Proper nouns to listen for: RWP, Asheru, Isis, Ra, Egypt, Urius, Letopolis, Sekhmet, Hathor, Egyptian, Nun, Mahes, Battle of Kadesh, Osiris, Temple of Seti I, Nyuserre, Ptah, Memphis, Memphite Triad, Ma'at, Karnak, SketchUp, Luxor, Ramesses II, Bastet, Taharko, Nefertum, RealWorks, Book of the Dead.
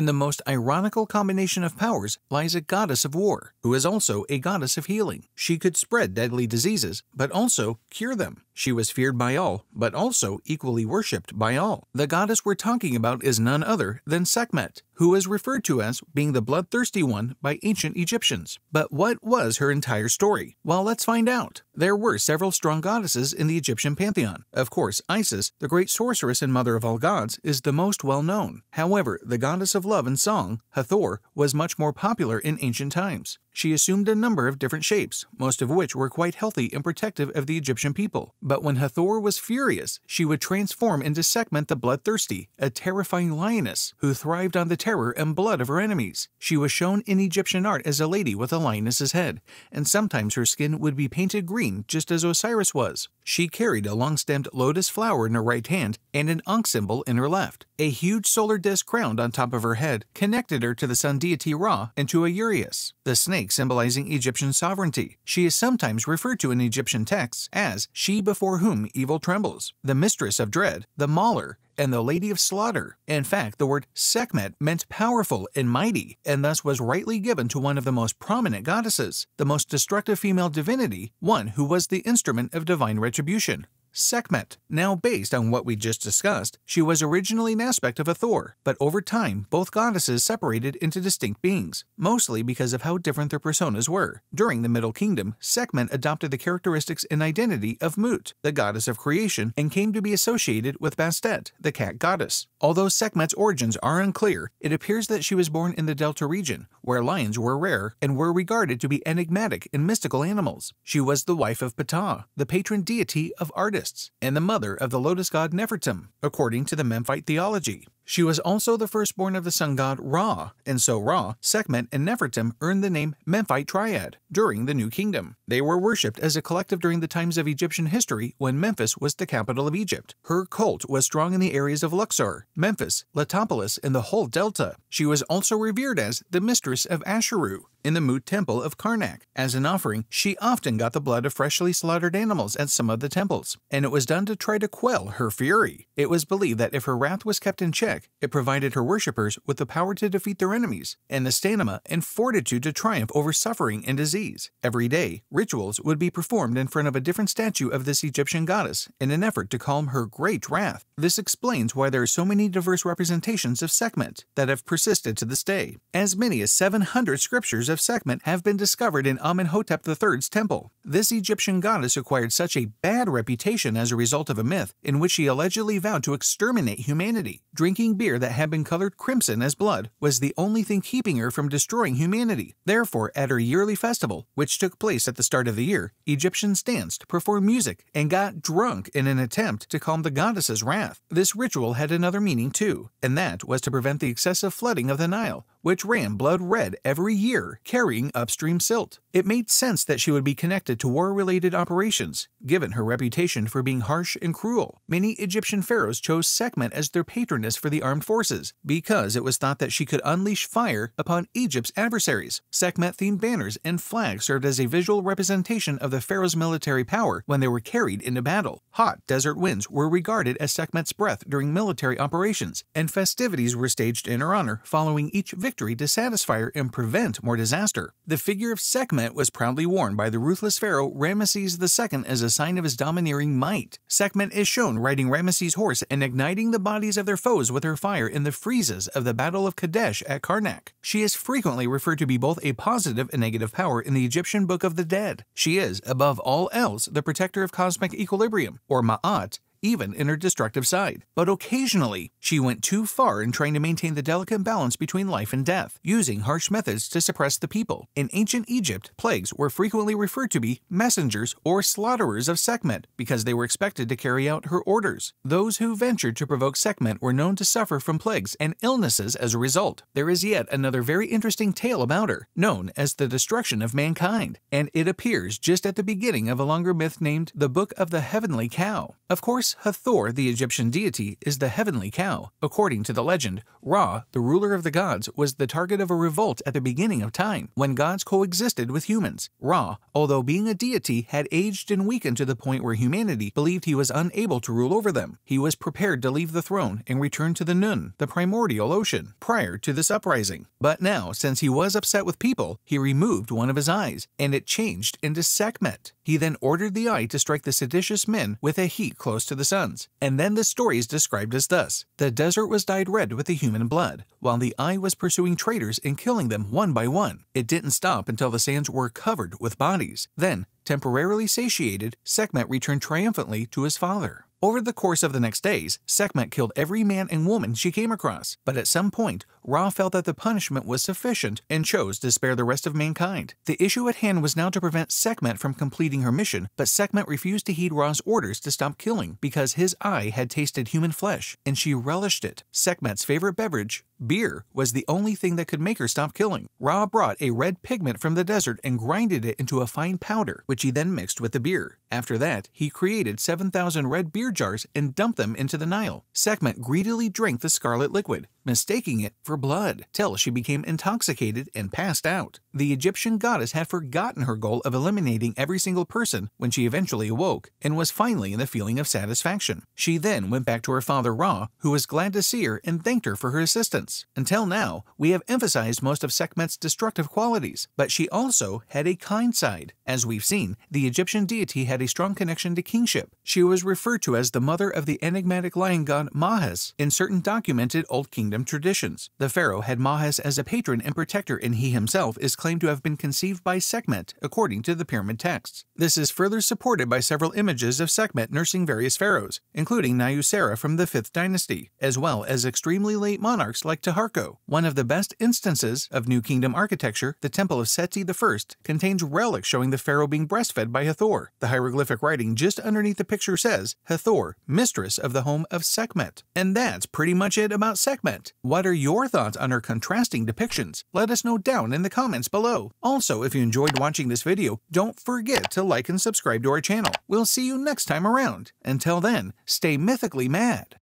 In the most ironical combination of powers lies a goddess of war, who is also a goddess of healing. She could spread deadly diseases, but also cure them. She was feared by all, but also equally worshipped by all. The goddess we're talking about is none other than Sekhmet, who is referred to as being the bloodthirsty one by ancient Egyptians. But what was her entire story? Well, let's find out. There were several strong goddesses in the Egyptian pantheon. Of course, Isis, the great sorceress and mother of all gods, is the most well-known. However, the goddess of love and song, Hathor, was much more popular in ancient times. She assumed a number of different shapes, most of which were quite healthy and protective of the Egyptian people. But when Hathor was furious, she would transform into Sekhmet the bloodthirsty, a terrifying lioness who thrived on the terror and blood of her enemies. She was shown in Egyptian art as a lady with a lioness's head, and sometimes her skin would be painted green just as Osiris was. She carried a long-stemmed lotus flower in her right hand and an Ankh symbol in her left. A huge solar disk crowned on top of her head connected her to the sun deity Ra and to a Urius, the snake symbolizing Egyptian sovereignty. She is sometimes referred to in Egyptian texts as she before whom evil trembles, the mistress of dread, the mauler, and the lady of slaughter. In fact, the word Sekhmet meant powerful and mighty, and thus was rightly given to one of the most prominent goddesses, the most destructive female divinity, one who was the instrument of divine retribution. Sekhmet. Now, based on what we just discussed, she was originally an aspect of Hathor, but over time both goddesses separated into distinct beings, mostly because of how different their personas were. During the Middle Kingdom, Sekhmet adopted the characteristics and identity of Mut, the goddess of creation, and came to be associated with Bastet, the cat goddess. Although Sekhmet's origins are unclear, it appears that she was born in the Delta region, where lions were rare and were regarded to be enigmatic and mystical animals. She was the wife of Ptah, the patron deity of artists, and the mother of the lotus god Nefertum, according to the Memphite theology. She was also the firstborn of the sun god Ra, and so Ra, Sekhmet, and Nefertum earned the name Memphite Triad during the New Kingdom. They were worshipped as a collective during the times of Egyptian history when Memphis was the capital of Egypt. Her cult was strong in the areas of Luxor, Memphis, Letopolis, and the whole delta. She was also revered as the mistress of Asheru in the Mut temple of Karnak. As an offering, she often got the blood of freshly slaughtered animals at some of the temples, and it was done to try to quell her fury. It was believed that if her wrath was kept in check, it provided her worshippers with the power to defeat their enemies, and the stamina and fortitude to triumph over suffering and disease. Every day, rituals would be performed in front of a different statue of this Egyptian goddess in an effort to calm her great wrath. This explains why there are so many diverse representations of Sekhmet that have persisted to this day. As many as 700 scriptures of Sekhmet have been discovered in Amenhotep III's temple. This Egyptian goddess acquired such a bad reputation as a result of a myth in which she allegedly vowed to exterminate humanity. Drinking beer that had been colored crimson as blood was the only thing keeping her from destroying humanity. Therefore, at her yearly festival, which took place at the start of the year, Egyptians danced, performed music, and got drunk in an attempt to calm the goddess's wrath. This ritual had another meaning too, and that was to prevent the excessive flooding of the Nile, which ran blood red every year, carrying upstream silt. It made sense that she would be connected to war-related operations, given her reputation for being harsh and cruel. Many Egyptian pharaohs chose Sekhmet as their patroness for the armed forces, because it was thought that she could unleash fire upon Egypt's adversaries. Sekhmet-themed banners and flags served as a visual representation of the pharaoh's military power when they were carried into battle. Hot desert winds were regarded as Sekhmet's breath during military operations, and festivities were staged in her honor following each victory to satisfy her and prevent more disaster. The figure of Sekhmet was proudly worn by the ruthless pharaoh Ramesses II as a sign of his domineering might. Sekhmet is shown riding Ramesses' horse and igniting the bodies of their foes with her fire in the friezes of the Battle of Kadesh at Karnak. She is frequently referred to be both a positive and negative power in the Egyptian Book of the Dead. She is, above all else, the protector of cosmic equilibrium, or Ma'at, even in her destructive side. But occasionally, she went too far in trying to maintain the delicate balance between life and death, using harsh methods to suppress the people. In ancient Egypt, plagues were frequently referred to be messengers or slaughterers of Sekhmet because they were expected to carry out her orders. Those who ventured to provoke Sekhmet were known to suffer from plagues and illnesses as a result. There is yet another very interesting tale about her, known as the Destruction of Mankind, and it appears just at the beginning of a longer myth named the Book of the Heavenly Cow. Of course, place, Hathor, the Egyptian deity, is the heavenly cow. According to the legend, Ra, the ruler of the gods, was the target of a revolt at the beginning of time, when gods coexisted with humans. Ra, although being a deity, had aged and weakened to the point where humanity believed he was unable to rule over them. He was prepared to leave the throne and return to the Nun, the primordial ocean, prior to this uprising. But now, since he was upset with people, he removed one of his eyes, and it changed into Sekhmet. He then ordered the eye to strike the seditious men with a heat close to the sun's. And then the story is described as thus: the desert was dyed red with the human blood, while the eye was pursuing traitors and killing them one by one. It didn't stop until the sands were covered with bodies. Then, temporarily satiated, Sekhmet returned triumphantly to his father. Over the course of the next days, Sekhmet killed every man and woman she came across, but at some point, Ra felt that the punishment was sufficient and chose to spare the rest of mankind. The issue at hand was now to prevent Sekhmet from completing her mission, but Sekhmet refused to heed Ra's orders to stop killing because his eye had tasted human flesh, and she relished it. Sekhmet's favorite beverage, beer, was the only thing that could make her stop killing. Ra brought a red pigment from the desert and grinded it into a fine powder, which he then mixed with the beer. After that, he created 7,000 red beer jars and dumped them into the Nile. Sekhmet greedily drank the scarlet liquid, mistaking it for blood, till she became intoxicated and passed out. The Egyptian goddess had forgotten her goal of eliminating every single person when she eventually awoke, and was finally in the feeling of satisfaction. She then went back to her father Ra, who was glad to see her and thanked her for her assistance. Until now, we have emphasized most of Sekhmet's destructive qualities, but she also had a kind side. As we've seen, the Egyptian deity had a strong connection to kingship. She was referred to as the mother of the enigmatic lion god Mahes in certain documented Old Kingdom traditions. The pharaoh had Mahes as a patron and protector, and he himself is claimed to have been conceived by Sekhmet, according to the pyramid texts. This is further supported by several images of Sekhmet nursing various pharaohs, including Nyuserre from the 5th dynasty, as well as extremely late monarchs like Taharko. One of the best instances of New Kingdom architecture, the Temple of Seti I, contains relics showing the pharaoh being breastfed by Hathor. The hieroglyphic writing just underneath the picture says, "Hathor, mistress of the home of Sekhmet." And that's pretty much it about Sekhmet. What are your thoughts on our contrasting depictions? Let us know down in the comments below. Also, if you enjoyed watching this video, don't forget to like and subscribe to our channel. We'll see you next time around. Until then, stay mythically mad.